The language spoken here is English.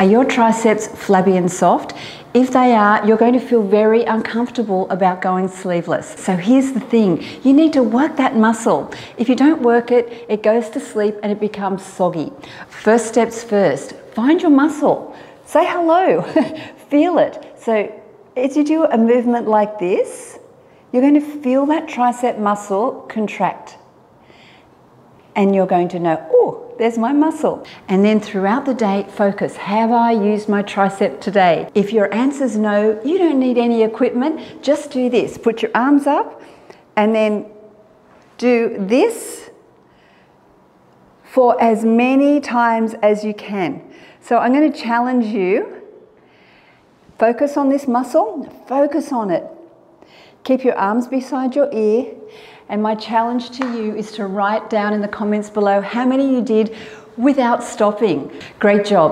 Are your triceps flabby and soft? If they are, you're going to feel very uncomfortable about going sleeveless. So here's the thing, you need to work that muscle. If you don't work it, it goes to sleep and it becomes soggy. First steps first, find your muscle. Say hello, feel it. So as you do a movement like this, you're going to feel that tricep muscle contract. And you're going to know, oh, there's my muscle. And then throughout the day, focus. Have I used my tricep today? If your answer's no, you don't need any equipment. Just do this. Put your arms up and then do this for as many times as you can. So I'm going to challenge you. Focus on this muscle. Focus on it. Keep your arms beside your ear. And my challenge to you is to write down in the comments below how many you did without stopping. Great job.